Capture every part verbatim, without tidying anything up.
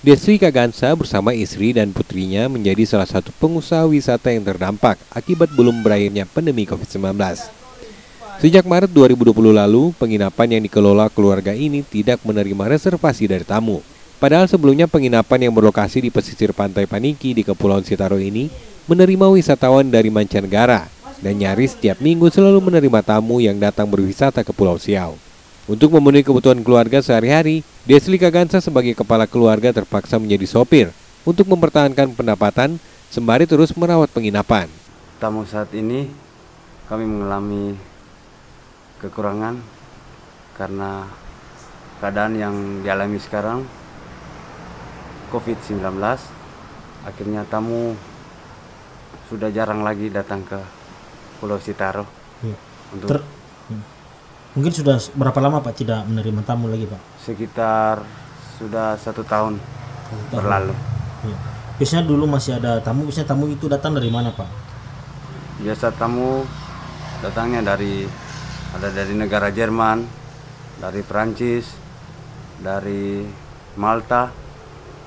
Desly Kagansa bersama istri dan putrinya menjadi salah satu pengusaha wisata yang terdampak akibat belum berakhirnya pandemi COVID sembilan belas. Sejak Maret dua ribu dua puluh lalu, penginapan yang dikelola keluarga ini tidak menerima reservasi dari tamu. Padahal sebelumnya penginapan yang berlokasi di pesisir Pantai Paniki di Kepulauan Sitaro ini menerima wisatawan dari mancanegara dan nyaris setiap minggu selalu menerima tamu yang datang berwisata ke Pulau Siau. Untuk memenuhi kebutuhan keluarga sehari-hari, Desly Kagansa sebagai kepala keluarga terpaksa menjadi sopir untuk mempertahankan pendapatan sembari terus merawat penginapan. Tamu saat ini kami mengalami kekurangan karena keadaan yang dialami sekarang COVID sembilan belas. Akhirnya tamu sudah jarang lagi datang ke Pulau Sitaro. Ya. Untuk Ter Mungkin sudah berapa lama Pak tidak menerima tamu lagi Pak? Sekitar sudah satu tahun, satu tahun. berlalu. Ya. Biasanya dulu masih ada tamu, biasanya tamu itu datang dari mana Pak? Biasa tamu datangnya dari, ada dari negara Jerman, dari Perancis, dari Malta,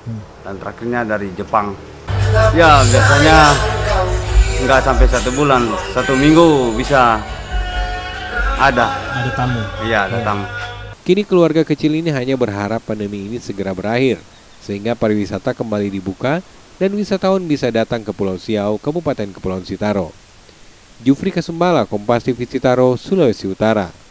hmm. dan terakhirnya dari Jepang. Ya biasanya nggak sampai satu bulan, satu minggu bisa Ada. Ada tamu. Iya, ada tamu. Kini keluarga kecil ini hanya berharap pandemi ini segera berakhir, sehingga pariwisata kembali dibuka dan wisatawan bisa datang ke Pulau Siau, Kabupaten Kepulauan Sitaro. Jufri Kasumbala, Kompas T V Sitaro, Sulawesi Utara.